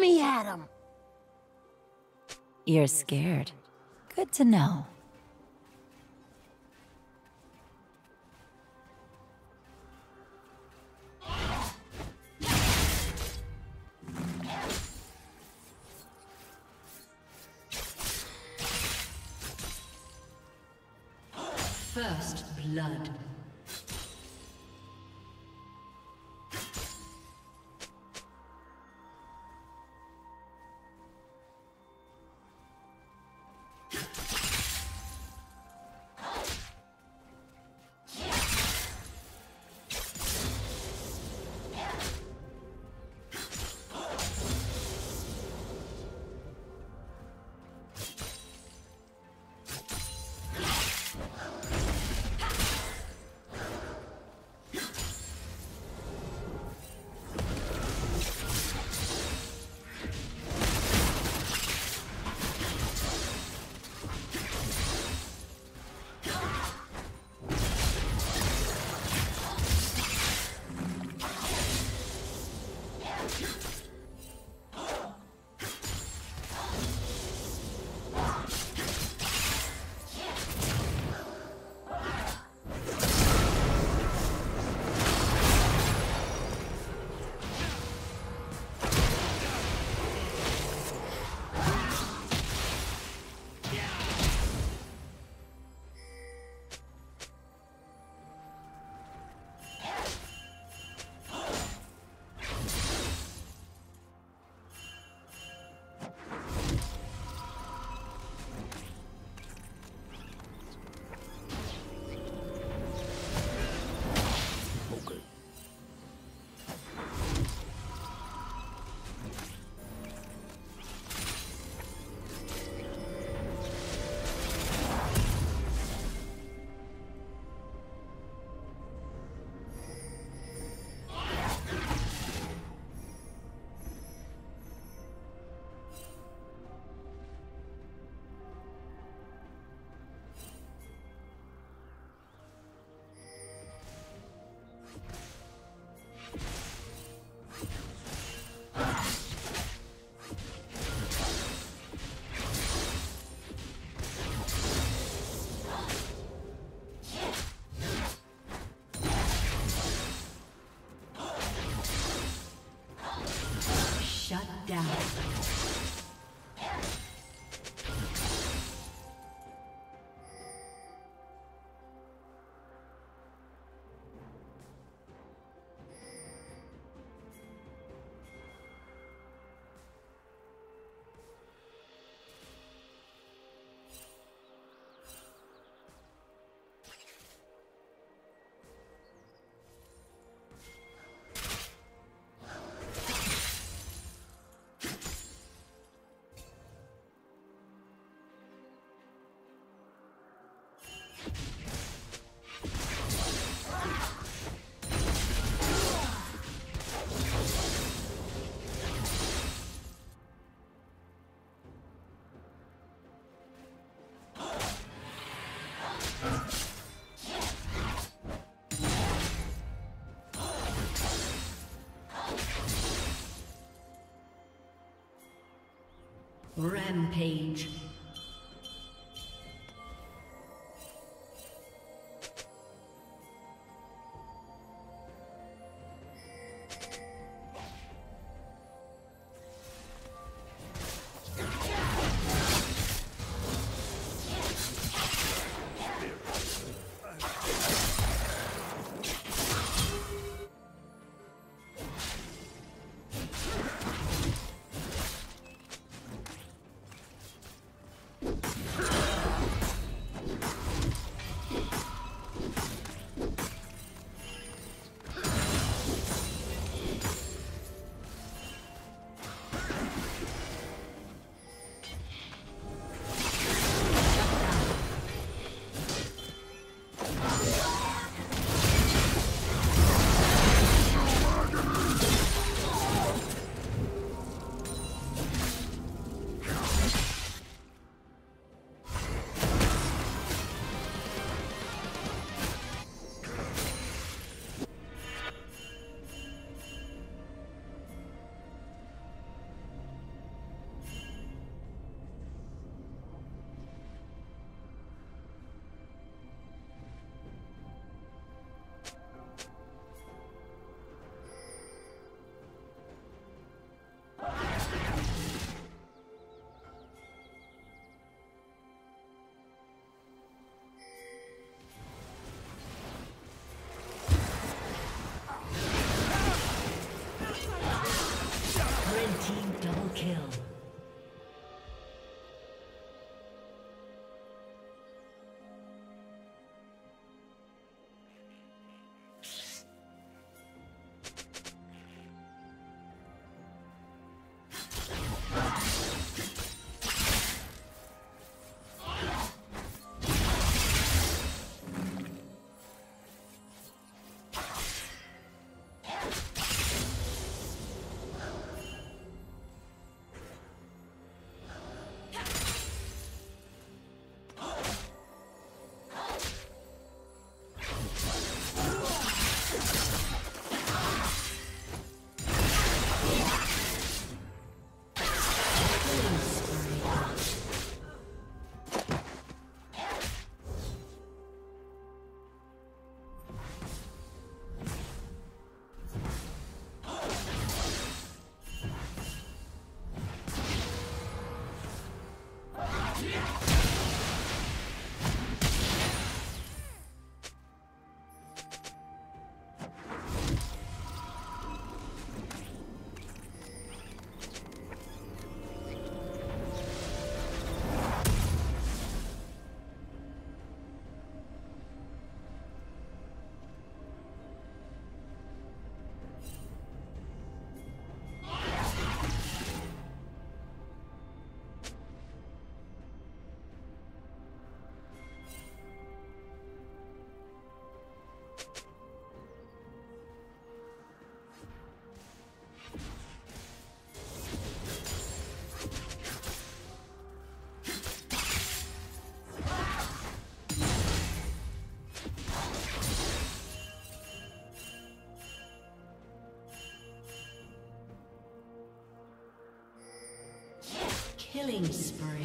Gimme at him! You're scared. Good to know. First blood. Down. Rampage. Red team double kill. Killing spree.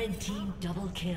Red team double kill.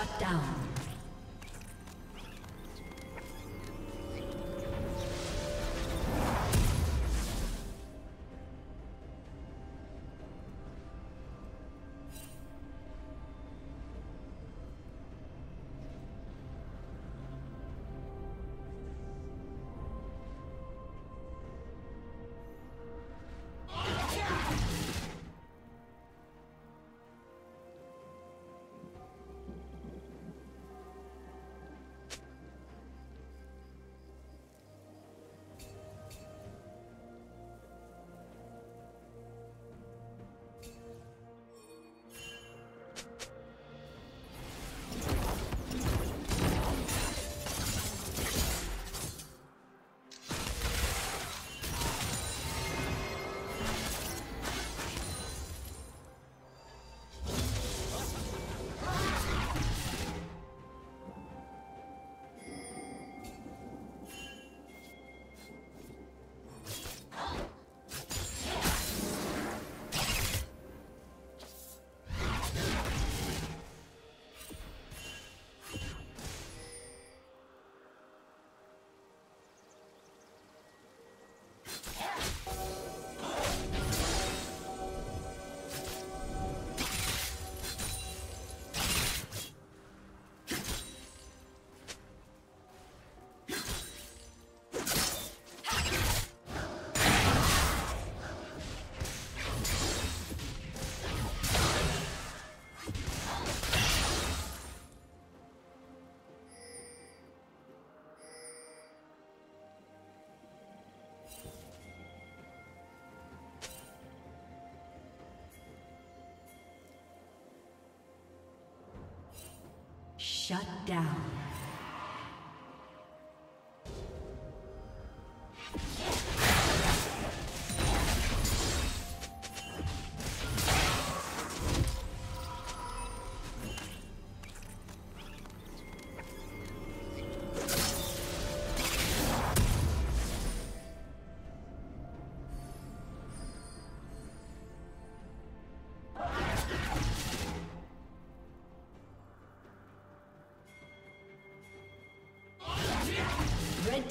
Shut down. Shut down. Red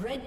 Red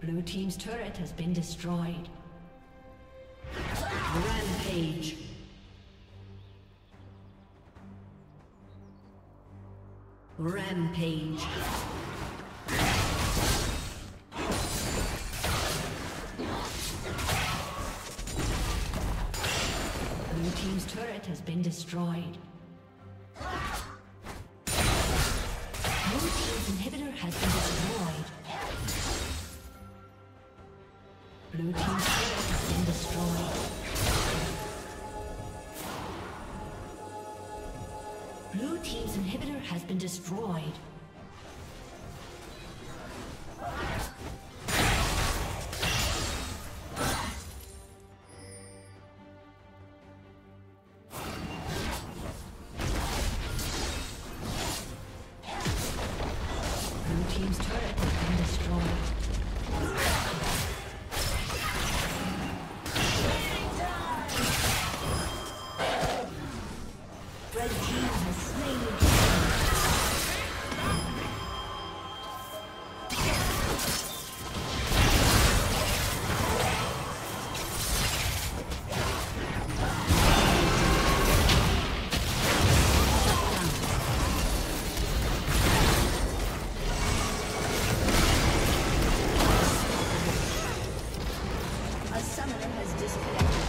Blue team's turret has been destroyed. Rampage. Rampage. Blue team's turret has been destroyed. Blue team's inhibitor has been destroyed. Blue team's turret has been destroyed. Blue team's inhibitor has been destroyed. Blue team's turret has been destroyed. Summoner has disconnected.